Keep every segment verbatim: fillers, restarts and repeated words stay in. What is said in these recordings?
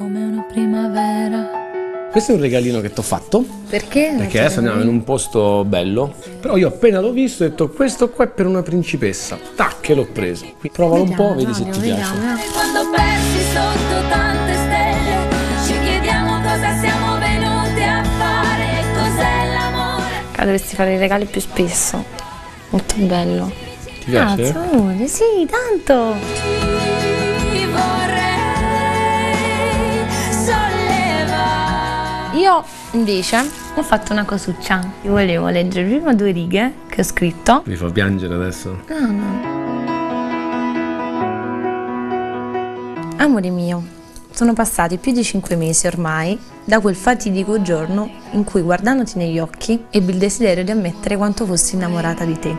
come una primavera. Questo è un regalino che ti ho fatto. Perché? Perché adesso andiamo in un posto bello. Però io appena l'ho visto ho detto questo qua è per una principessa. Tac, che l'ho preso. Provalo un po', vedi se ti piace. Quando persi sotto tante stelle, ci chiediamo cosa siamo venuti a fare, cos'è l'amore. Dovresti fare i regali più spesso. Molto bello. Ti piace? Grazie, amore, sì, tanto. Io invece ho fatto una cosuccia. Io volevo leggere prima due righe che ho scritto. Mi fa piangere adesso? No, no. Amore mio, sono passati più di cinque mesi ormai da quel fatidico giorno in cui, guardandoti negli occhi, ebbi il desiderio di ammettere quanto fossi innamorata di te.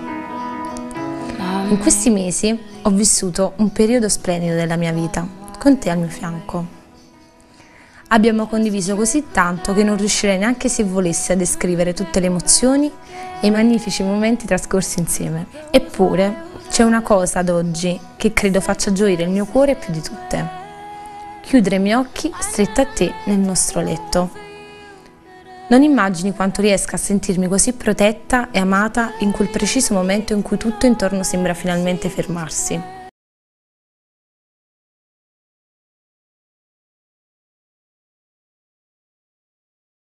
In questi mesi ho vissuto un periodo splendido della mia vita, con te al mio fianco. Abbiamo condiviso così tanto che non riuscirei neanche se volessi a descrivere tutte le emozioni e i magnifici momenti trascorsi insieme. Eppure c'è una cosa ad oggi che credo faccia gioire il mio cuore più di tutte. Chiudere i miei occhi stretta a te nel nostro letto. Non immagini quanto riesca a sentirmi così protetta e amata in quel preciso momento in cui tutto intorno sembra finalmente fermarsi.